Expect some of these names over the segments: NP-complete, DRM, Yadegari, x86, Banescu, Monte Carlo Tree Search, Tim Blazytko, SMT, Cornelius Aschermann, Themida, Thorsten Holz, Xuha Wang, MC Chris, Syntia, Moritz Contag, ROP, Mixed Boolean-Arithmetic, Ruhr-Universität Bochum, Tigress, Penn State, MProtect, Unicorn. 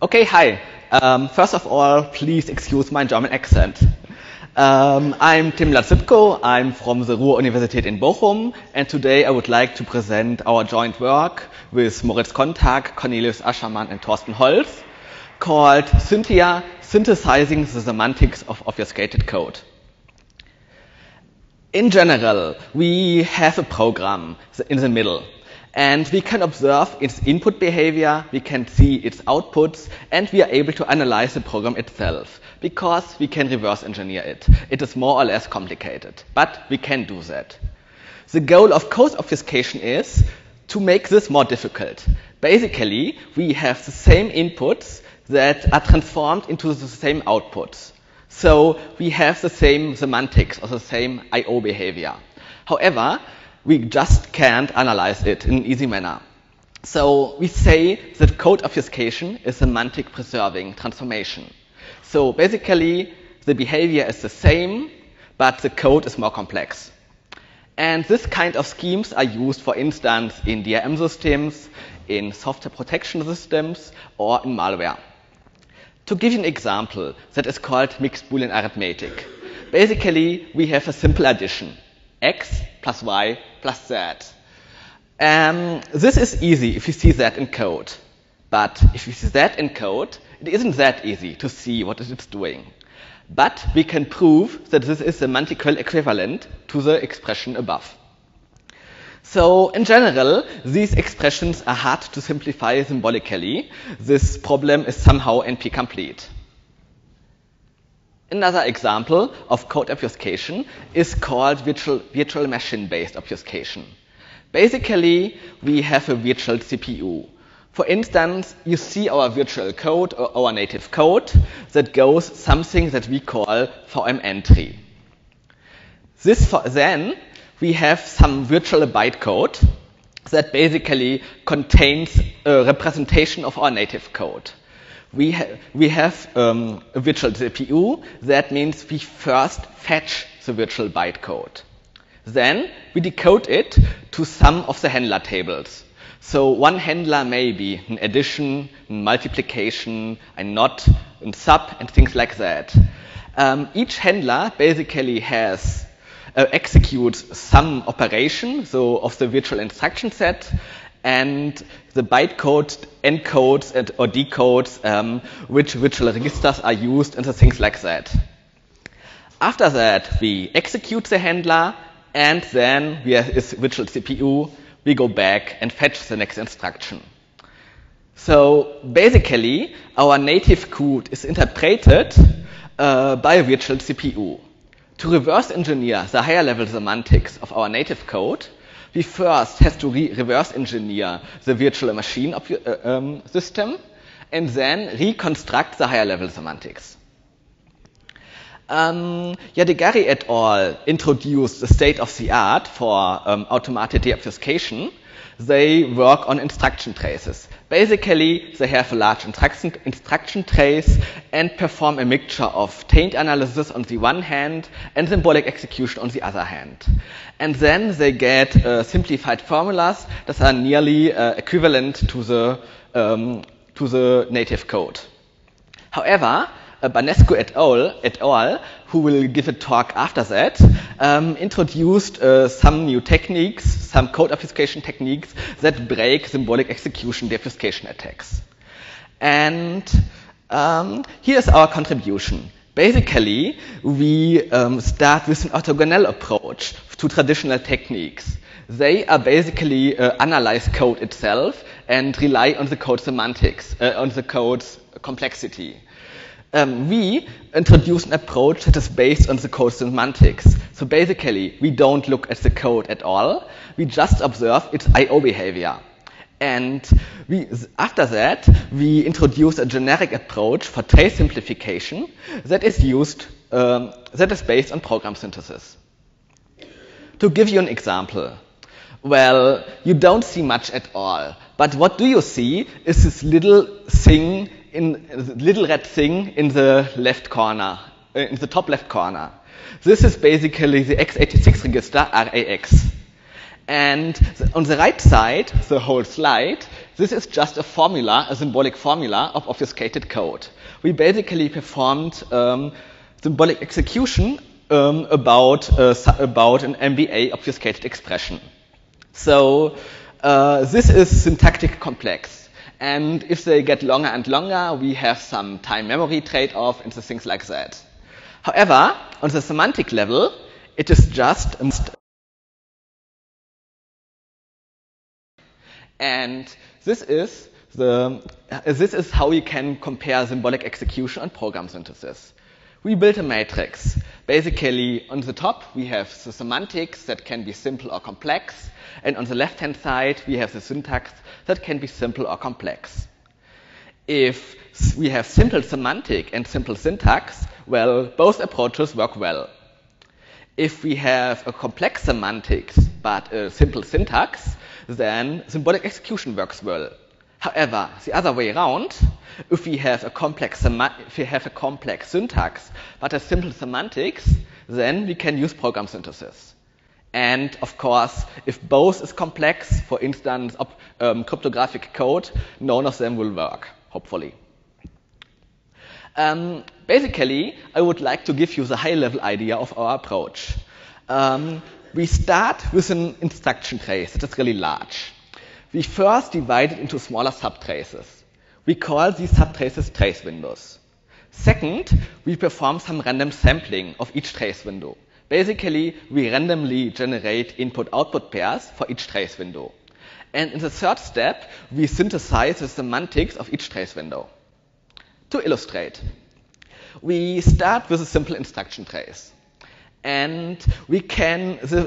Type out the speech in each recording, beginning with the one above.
Okay, hi. First of all, please excuse my German accent. I'm Tim Blazytko. I'm from the Ruhr-Universität in Bochum, and today I would like to present our joint work with Moritz Contag, Cornelius Aschermann, and Thorsten Holz, called Syntia, Synthesizing the Semantics of Obfuscated Code. In general, we have a program in the middle. And we can observe its input behavior, we can see its outputs, and we are able to analyze the program itself, because we can reverse engineer it. It is more or less complicated, but we can do that. The goal of code obfuscation is to make this more difficult. Basically, we have the same inputs that are transformed into the same outputs. So we have the same semantics or the same I/O behavior. However, we just can't analyze it in an easy manner. So we say that code obfuscation is semantic preserving transformation. So basically, the behavior is the same, but the code is more complex. And this kind of schemes are used, for instance, in DRM systems, in software protection systems, or in malware. To give you an example, that is called Mixed Boolean-Arithmetic. Basically, we have a simple addition. X plus Y plus Z. This is easy if you see that in code. But if you see that in code, it isn't that easy to see what it's doing. But we can prove that this is semantical equivalent to the expression above. So in general, these expressions are hard to simplify symbolically. This problem is somehow NP-complete. Another example of code obfuscation is called virtual machine-based obfuscation. Basically, we have a virtual CPU. For instance, you see our virtual code or our native code that goes something that we call VM-entry. Then we have some virtual bytecode that basically contains a representation of our native code. We have a virtual CPU, that means we first fetch the virtual bytecode. Then we decode it to some of the handler tables. So one handler may be an addition, an multiplication, a not, a sub, and things like that. Each handler basically has executes some operation, so of the virtual instruction set, and the bytecode encodes or decodes which virtual registers are used and things like that. After that, we execute the handler, and then via its virtual CPU, we go back and fetch the next instruction. So basically, our native code is interpreted by a virtual CPU. To reverse engineer the higher level semantics of our native code, we first have to reverse engineer the virtual machine system and then reconstruct the higher level semantics. Yadegari et al. Introduced the state of the art for automated deobfuscation. They work on instruction traces. Basically, they have a large instruction trace and perform a mixture of taint analysis on the one hand and symbolic execution on the other hand. And then they get simplified formulas that are nearly equivalent to the native code. However, Banescu et al., who will give a talk after that, introduced some new techniques, some code obfuscation techniques that break symbolic execution deobfuscation attacks. And here is our contribution. Basically, we start with an orthogonal approach to traditional techniques. They are basically analyze code itself and rely on the code semantics, on the code's complexity. We introduce an approach that is based on the code semantics. So basically, we don't look at the code at all. We just observe its I/O behavior. And after that, we introduce a generic approach for trace simplification that is used, that is based on program synthesis. To give you an example, well, you don't see much at all. But what do you see is this little thing in the little red thing in the left corner, in the top left corner. This is basically the x86 register RAX. And on the right side, the whole slide, this is just a formula, a symbolic formula of obfuscated code. We basically performed symbolic execution about an MBA obfuscated expression. So this is syntactic complex. And if they get longer and longer, we have some time memory trade-off and things like that. However, on the semantic level, it is just and this is how we can compare symbolic execution and program synthesis. We built a matrix. Basically, on the top, we have the semantics that can be simple or complex. And on the left-hand side, we have the syntax that can be simple or complex. If we have simple semantic and simple syntax, well, both approaches work well. If we have a complex semantics but a simple syntax, then symbolic execution works well. However, the other way around, if we have a complex syntax but a simple semantics, then we can use program synthesis. And of course, if both is complex, for instance, cryptographic code, none of them will work, hopefully. Basically, I would like to give you the high-level idea of our approach. We start with an instruction trace that is really large. We first divide it into smaller subtraces. We call these subtraces trace windows. Second, we perform some random sampling of each trace window. Basically, we randomly generate input-output pairs for each trace window. And in the third step, we synthesize the semantics of each trace window. To illustrate, we start with a simple instruction trace. And the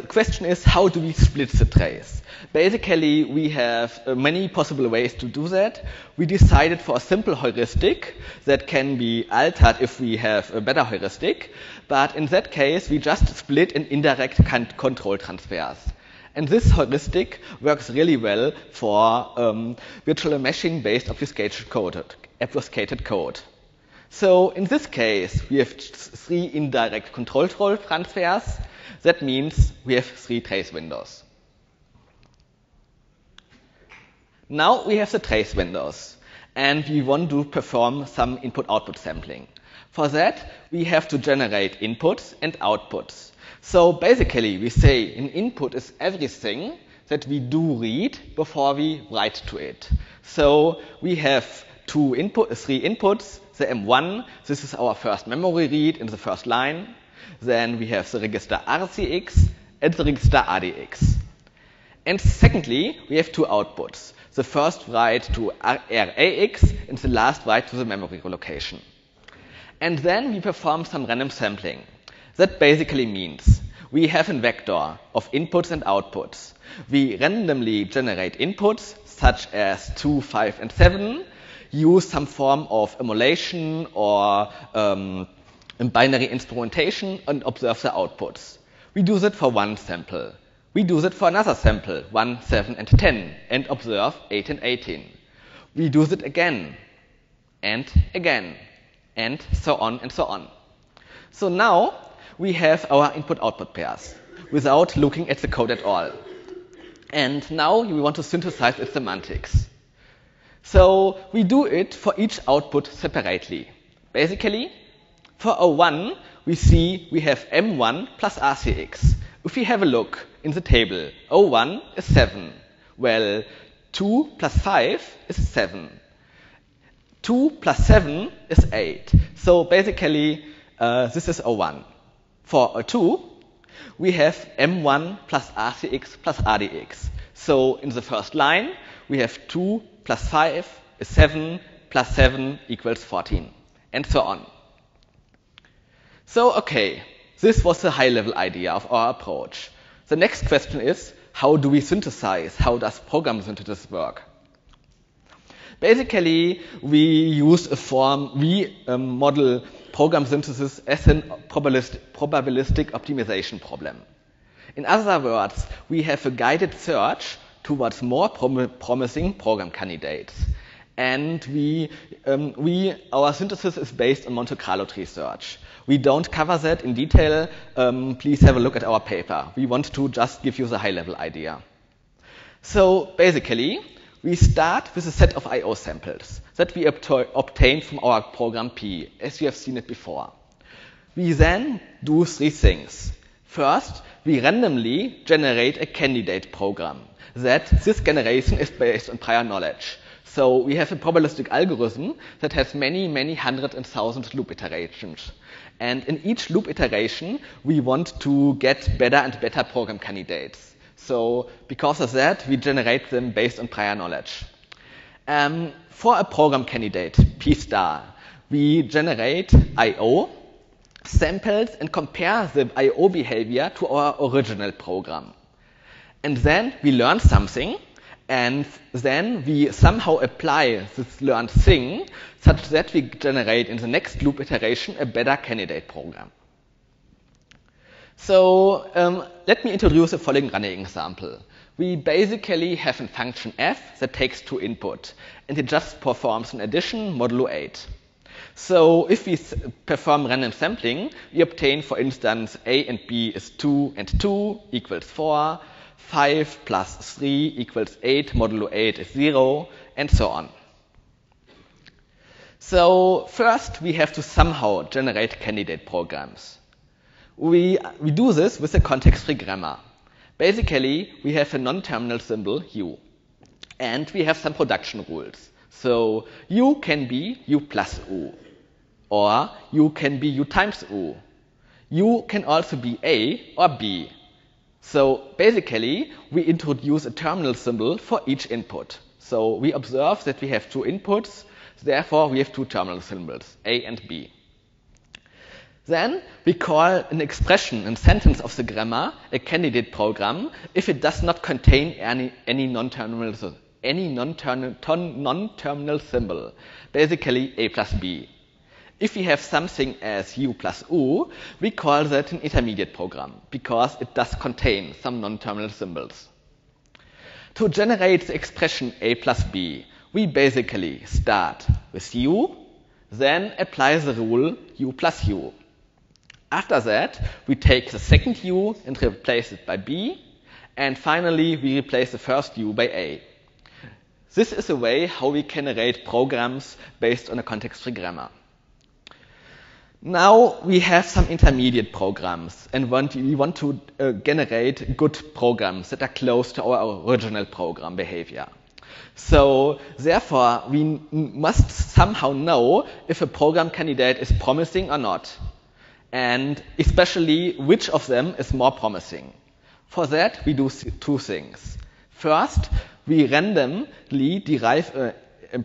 question is, how do we split the trace? Basically, we have many possible ways to do that. We decided for a simple heuristic that can be altered if we have a better heuristic. But in that case, we just split and indirect control transfers. And this heuristic works really well for virtual meshing-based obfuscated code. So in this case, we have 3 indirect control transfers. That means we have 3 trace windows. Now we have the trace windows, and we want to perform some input-output sampling. For that, we have to generate inputs and outputs. So basically, we say an input is everything that we do read before we write to it. So we have 3 inputs, the M1, this is our first memory read in the first line. Then we have the register RCX and the register ADX. And secondly, we have 2 outputs. The first write to RAX and the last write to the memory location. And then we perform some random sampling. That basically means we have a vector of inputs and outputs. We randomly generate inputs such as 2, 5, and 7, use some form of emulation or binary instrumentation, and observe the outputs. We do that for one sample. We do that for another sample, 1, 7, and 10, and observe 8 and 18. We do that again, and so on and so on. So now we have our input-output pairs without looking at the code at all. And now we want to synthesize its semantics. So we do it for each output separately. Basically, for O1, we see we have M1 plus RCX. If we have a look in the table, O1 is 7. Well, 2 plus 5 is 7. 2 plus 7 is 8. So basically, this is O1. For O2, we have M1 plus RCX plus RDX. So in the first line, we have 2 plus 5 is 7, plus 7 equals 14, and so on. So, okay, this was the high-level idea of our approach. The next question is, how do we synthesize? How does program synthesis work? Basically, we use a form, we model program synthesis as a probabilistic optimization problem. In other words, we have a guided search towards more promising program candidates. And our synthesis is based on Monte Carlo Tree Search. We don't cover that in detail. Please have a look at our paper. We want to just give you the high-level idea. So basically, we start with a set of I/O samples that we obtained from our program P, as we have seen it before. We then do three things. First, we randomly generate a candidate program. That this generation is based on prior knowledge. So we have a probabilistic algorithm that has many, many hundred and thousand loop iterations. And in each loop iteration, we want to get better and better program candidates. So because of that, we generate them based on prior knowledge. For a program candidate, P star, we generate I/O samples and compare the I/O behavior to our original program. And then we learn something, and then we somehow apply this learned thing such that we generate in the next loop iteration a better candidate program. So let me introduce the following running example. We basically have a function f that takes two input, and it just performs an addition modulo 8. So if we perform random sampling, we obtain, for instance, a and b is 2 and 2 equals 4, 5 plus 3 equals 8, modulo 8 is 0, and so on. So first, we have to somehow generate candidate programs. We do this with a context-free grammar. Basically, we have a non-terminal symbol u, and we have some production rules. So u can be u plus u, or u can be u times u. U can also be a or b. So basically, we introduce a terminal symbol for each input. So we observe that we have two inputs, therefore we have two terminal symbols, A and B. Then we call an expression and sentence of the grammar a candidate program if it does not contain any non-terminal symbol, basically A plus B. If we have something as u plus u, we call that an intermediate program, because it does contain some non-terminal symbols. To generate the expression a plus b, we basically start with u, then apply the rule u plus u. After that, we take the second u and replace it by b, and finally we replace the first u by a. This is a way how we generate programs based on a context-free grammar. Now we have some intermediate programs, and we want to generate good programs that are close to our original program behavior. So therefore, we must somehow know if a program candidate is promising or not, and especially which of them is more promising. For that, we do two things. First, we randomly derive a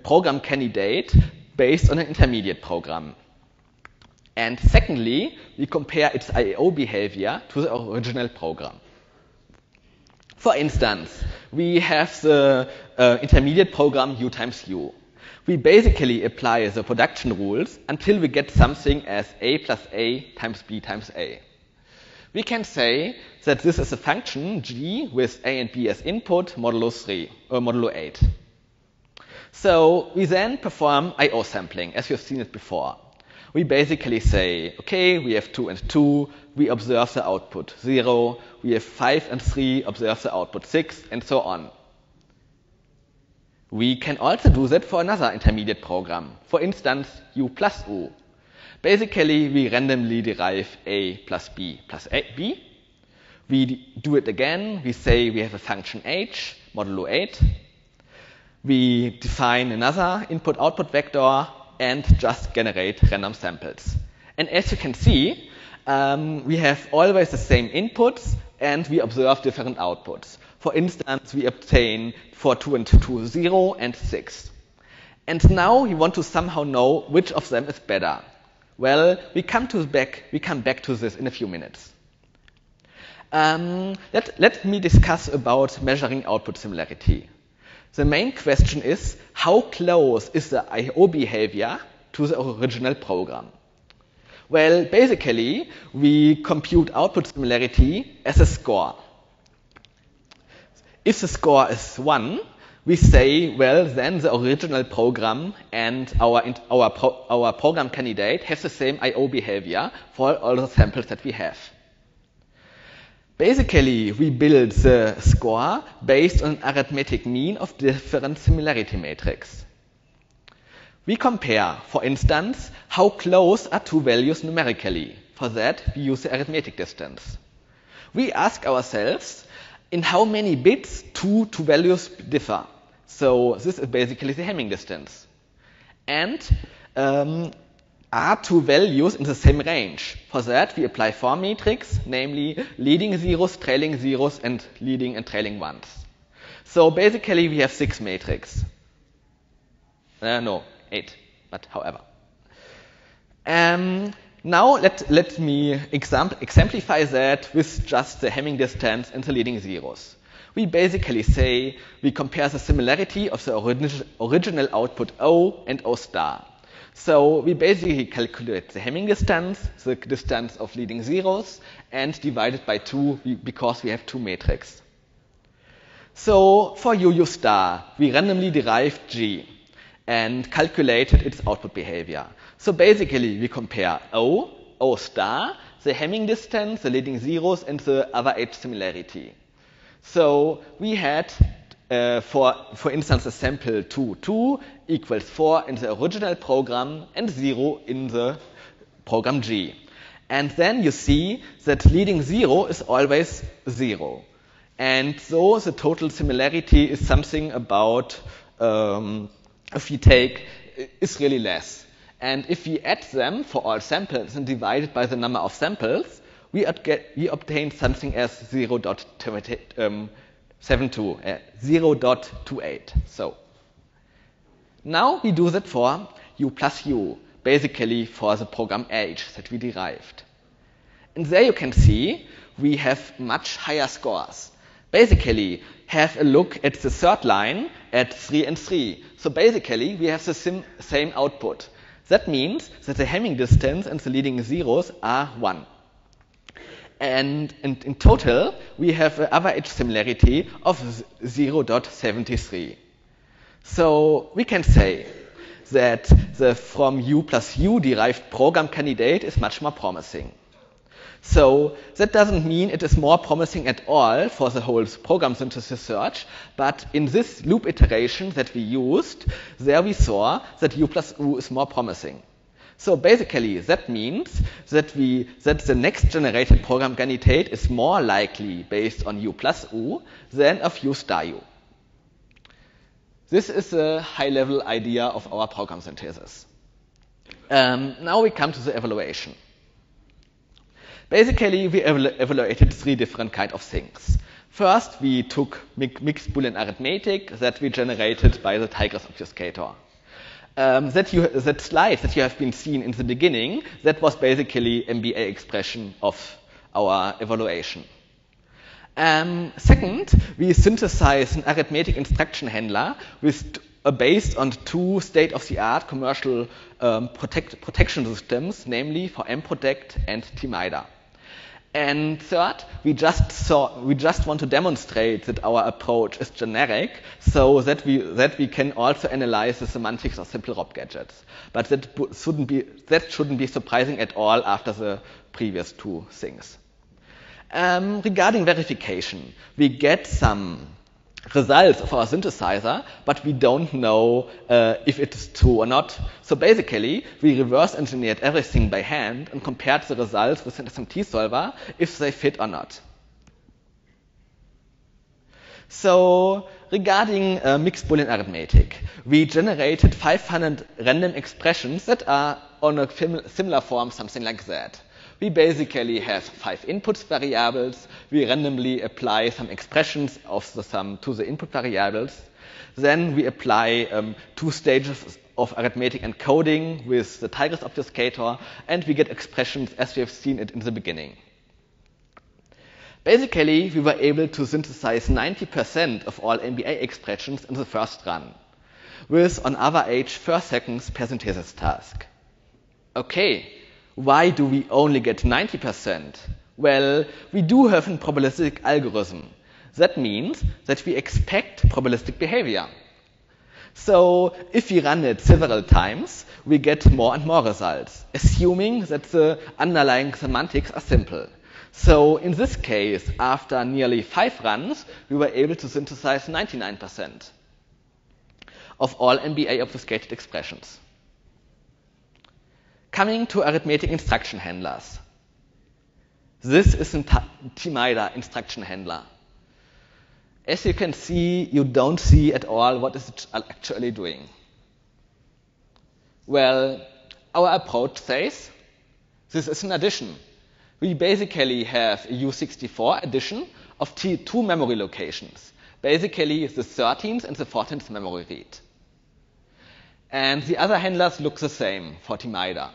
program candidate based on an intermediate program. And secondly, we compare its I/O behavior to the original program. For instance, we have the intermediate program u times u. We basically apply the production rules until we get something as a plus a times b times a. We can say that this is a function g with a and b as input modulo 3 or modulo 8. So we then perform I/O sampling as we have seen it before. We basically say, okay, we have 2 and 2, we observe the output 0, we have 5 and 3, observe the output 6, and so on. We can also do that for another intermediate program, for instance, u plus u. Basically, we randomly derive a plus b plus b. We do it again, we say we have a function h, modulo 8. We define another input-output vector, and just generate random samples. And as you can see, we have always the same inputs, and we observe different outputs. For instance, we obtain for 2 and 2, 0 and 6. And now we want to somehow know which of them is better. Well, we come back to this in a few minutes. Let me discuss about measuring output similarity. The main question is, how close is the I/O behavior to the original program? Well, basically, we compute output similarity as a score. If the score is 1, we say, well, then the original program and our program candidate has the same I/O behavior for all the samples that we have. Basically, we build the score based on arithmetic mean of different similarity matrix. We compare, for instance, how close are two values numerically. For that, we use the arithmetic distance. We ask ourselves, in how many bits two values differ. So this is basically the Hamming distance. And are two values in the same range? For that, we apply four metrics, namely leading zeros, trailing zeros, and leading and trailing ones. So basically, we have six metrics. No, eight, but however. Now let me exemplify that with just the Hamming distance and the leading zeros. We basically say we compare the similarity of the original output O and O star. So we basically calculate the Hamming distance, the distance of leading zeros, and divide it by 2 because we have two matrices. So for UU star, we randomly derived G and calculated its output behavior. So basically, we compare O, O star, the Hamming distance, the leading zeros, and the other eight similarity. So we had, for instance, a sample 2 equals 4 in the original program and 0 in the program G. And then you see that leading zero is always 0. And so the total similarity is something about... if we take, is really less. And if we add them for all samples and divide it by the number of samples, we obtain something as 0.28. So now we do that for U plus U, basically for the program H that we derived. And there you can see we have much higher scores. Basically, have a look at the third line at 3 and 3. So basically, we have the same output. That means that the Hamming distance and the leading zeros are 1. And in total, we have an average similarity of 0.73. So we can say that the from U plus U derived program candidate is much more promising. So that doesn't mean it is more promising at all for the whole program synthesis search, but in this loop iteration that we used, there we saw that U plus U is more promising. So basically that means that the next generated program candidate is more likely based on U plus U than of U star U. This is a high-level idea of our program synthesis. Now we come to the evaluation. Basically, we evaluated three different kinds of things. First, we took mixed Boolean arithmetic that we generated by the Tigress obfuscator. That slide that you have been seen in the beginning, that was basically MBA expression of our evaluation. Second, we synthesized an arithmetic instruction handler with based on two state-of-the-art commercial protection systems, namely for MProtect and Themida. And third, we just want to demonstrate that our approach is generic, so that we can also analyze the semantics of simple ROP gadgets. But that shouldn't be surprising at all after the previous two things. Regarding verification, we get some results of our synthesizer, but we don't know if it's true or not. So basically, we reverse engineered everything by hand and compared the results with an SMT solver if they fit or not. So regarding mixed Boolean arithmetic, we generated 500 random expressions that are on a similar form, something like that. We basically have 5 input variables. We randomly apply some expressions of the sum to the input variables. Then we apply two stages of arithmetic encoding with the Tigress obfuscator, and we get expressions as we have seen it in the beginning. Basically, we were able to synthesize 90% of all MBA expressions in the first run, with on average 4 seconds per synthesis task. Okay. Why do we only get 90%? Well, we do have a probabilistic algorithm That means that we expect probabilistic behavior. So if we run it several times, we get more and more results, assuming that the underlying semantics are simple. So in this case, after nearly 5 runs, we were able to synthesize 99% of all MBA obfuscated expressions. Coming to arithmetic instruction handlers. This is a Tigress instruction handler. As you can see, you don't see at all what is it actually doing. Well, our approach says this is an addition. We basically have a U64 addition of two memory locations, basically the 13th and the 14th memory read. And the other handlers look the same for Themida.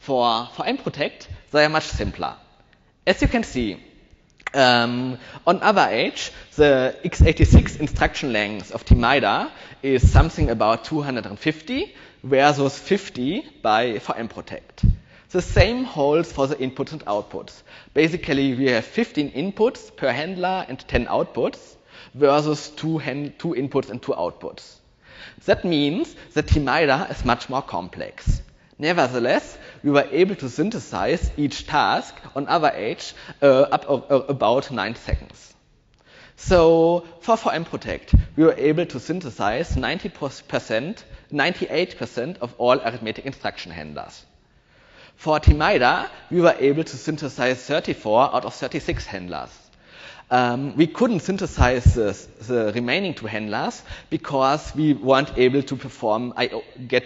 For MProtect, they are much simpler. As you can see, on average, the x86 instruction length of Themida is something about 250, versus 50 for MProtect. The same holds for the inputs and outputs. Basically, we have 15 inputs per handler and 10 outputs, versus two inputs and 2 outputs. That means that Themida is much more complex. Nevertheless, we were able to synthesize each task on average about 9 seconds. So for MProtect, we were able to synthesize 98% of all arithmetic instruction handlers. For Themida, we were able to synthesize 34 out of 36 handlers. We couldn't synthesize the remaining 2 handlers because we weren't able to perform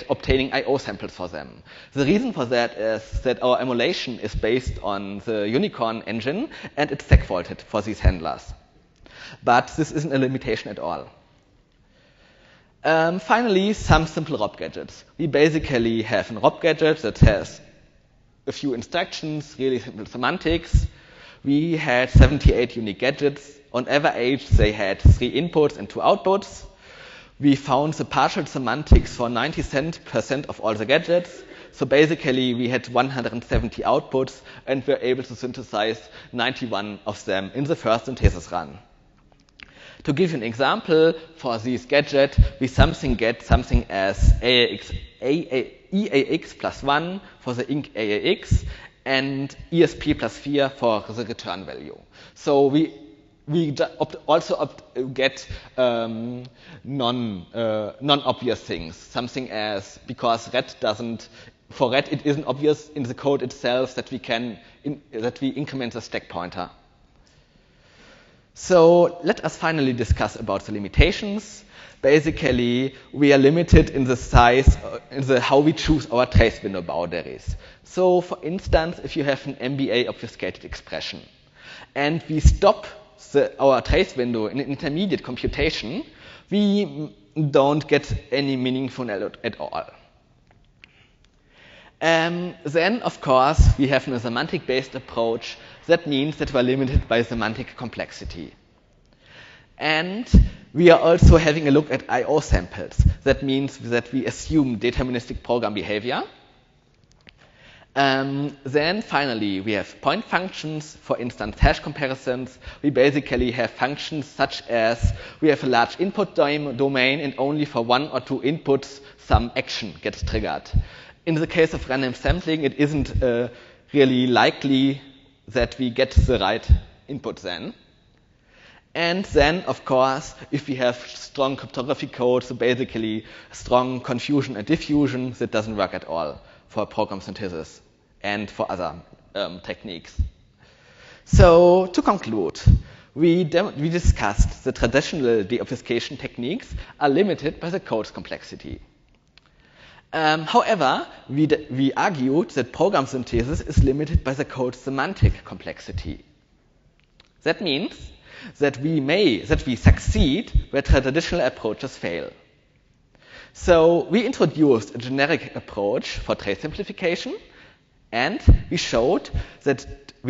obtaining I/O samples for them. The reason for that is that our emulation is based on the Unicorn engine and it's segfaulted for these handlers. But this isn't a limitation at all. Finally, some simple ROP gadgets. We basically have a ROP gadget that has a few instructions, really simple semantics. We had 78 unique gadgets. On average, they had 3 inputs and 2 outputs. We found the partial semantics for 90% of all the gadgets. So basically, we had 170 outputs and were able to synthesize 91 of them in the first synthesis run. To give you an example, for this gadget, we get something as EAX+1 for the INC AAX, and ESP+4 for the return value. So we also get non-obvious things, something as, because red doesn't, for red it isn't obvious in the code itself that we increment the stack pointer. So let us finally discuss about the limitations. Basically, we are limited in the size, how we choose our trace window boundaries. So, for instance, if you have an MBA obfuscated expression and we stop our trace window in intermediate computation, we don't get any meaningful at all. Then, of course, we have a semantic-based approach. That means that we're limited by semantic complexity. And we are also having a look at I/O samples. That means that we assume deterministic program behavior. Then finally, we have point functions, for instance, hash comparisons. We basically have functions such as we have a large input domain and only for 1 or 2 inputs some action gets triggered. In the case of random sampling, it isn't really likely that we get the right input then. And then, of course, if we have strong cryptography code, so basically strong confusion and diffusion, that doesn't work at all for program synthesis and for other techniques. So, to conclude, we discussed the traditional deobfuscation techniques are limited by the code's complexity. However, we argued that program synthesis is limited by the code's semantic complexity. That means that we succeed where traditional approaches fail. So we introduced a generic approach for trace simplification, and we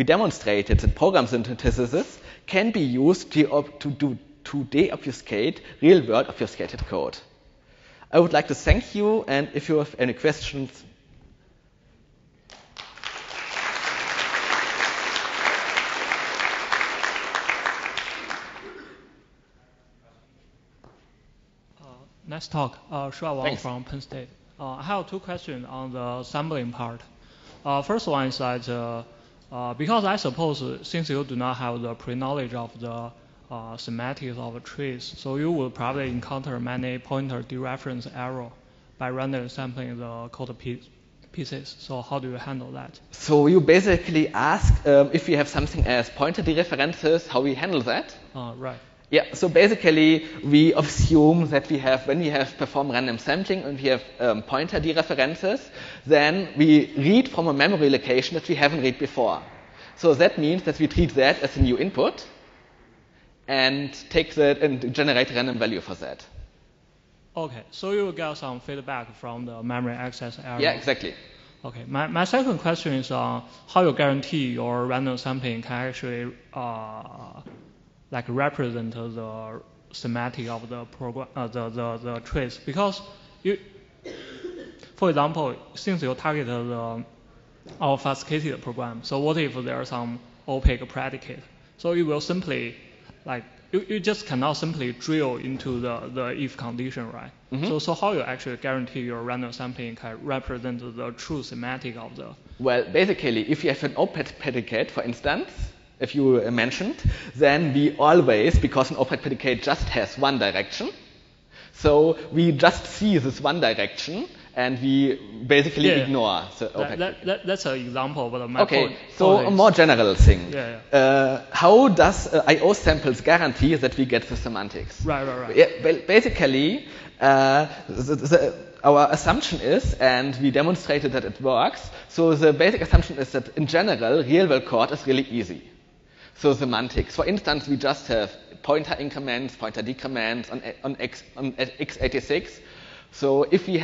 demonstrated that program synthesis can be used to deobfuscate real-world obfuscated code. I would like to thank you, and if you have any questions. Nice talk. Xuha Wang from Penn State. I have two questions on the sampling part. First one is that because I suppose since you do not have the pre-knowledge of the semantics of trees, so you will probably encounter many pointer dereference error by randomly sampling the code pieces. So how do you handle that? So you basically ask if you have something as pointer dereferences, how we handle that? Right. Yeah, so basically we assume that we have, when we have performed random sampling and we have pointer dereferences, then we read from a memory location that we haven't read before. So that means that we treat that as a new input and take that and generate random value for that. Okay, so you will get some feedback from the memory access error. Yeah, exactly. Okay, my second question is how you guarantee your random sampling can actually like represent the semantic of the program, the trace, because you, for example, since you target the obfuscated program, so what if there are some opaque predicate? So you will simply like you just cannot simply drill into the if condition, right? Mm-hmm. So how you actually guarantee your random sampling can represent the true semantic of the? Well, basically, if you have an opaque predicate, for instance, if you mentioned, then we always, because an opaque predicate just has one direction, so we just see this one direction and we basically ignore the opaque predicate. That's an example of my point. So a more general thing. How does I/O samples guarantee that we get the semantics? Right. Yeah, basically, our assumption is, and we demonstrated that it works, so the basic assumption is that in general, real-world code is really easy. So semantics. For instance, we just have pointer increments, pointer decrements on x86. So if we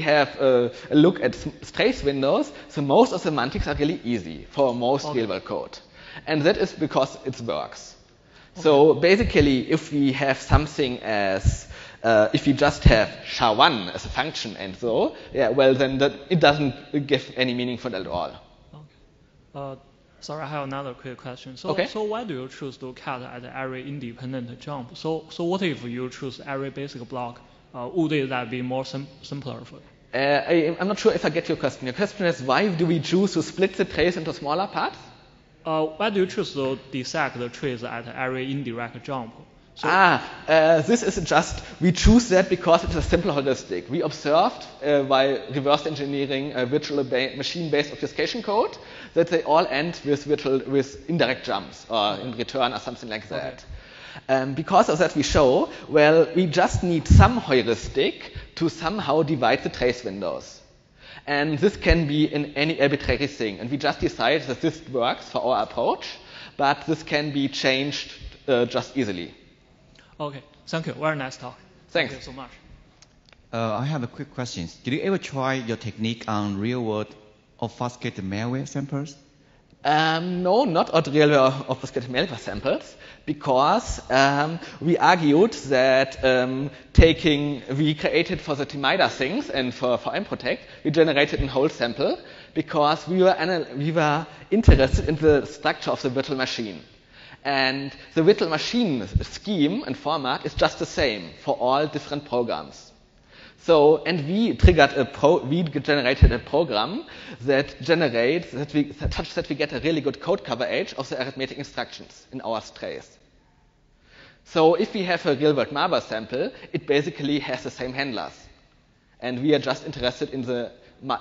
have a look at trace windows, so most of semantics are really easy for most real-world code, and that is because it works. Okay. So basically, if we have something as if you just have SHA-1 as a function and so, then it doesn't give any meaning for that at all. Okay. Sorry, I have another quick question. So why do you choose to cut at every independent jump? So what if you choose every basic block? Would that be more simpler for you? I'm not sure if I get your question. Your question is, why do we choose to split the trace into smaller parts? Why do you choose to dissect the trees at every indirect jump? This is just, we choose that because it's a simple heuristic. We observed by reverse engineering virtual machine-based obfuscation code that they all end with indirect jumps or in return or something like that. Because of that we show, we just need some heuristic to somehow divide the trace windows. And this can be in any arbitrary thing. And we just decide that this works for our approach, but this can be changed just easily. Okay, thank you. Very nice talk. Thanks. Thank you so much. I have a quick question. Did you ever try your technique on real-world obfuscated malware samples? No, not on real-world obfuscated malware samples, because we argued that we created for the Themida things and for MProtect, we generated a whole sample because we were interested in the structure of the virtual machine. And the virtual machine scheme and format is just the same for all different programs. And we generated a program that such that we get a really good code coverage of the arithmetic instructions in our trace. So if we have a real-world malware sample, it basically has the same handlers, and we are just interested in the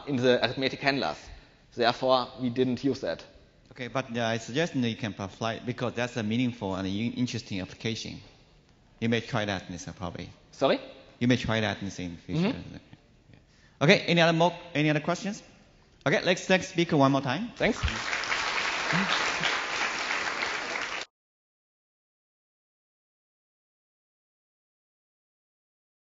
arithmetic handlers. Therefore, we didn't use that. Okay, but I suggest you can apply it because that's a meaningful and interesting application. You may try that in probably. Sorry? You may try that in the future. Mm-hmm. Okay, any other questions? Okay, let's thank speaker one more time. Thanks.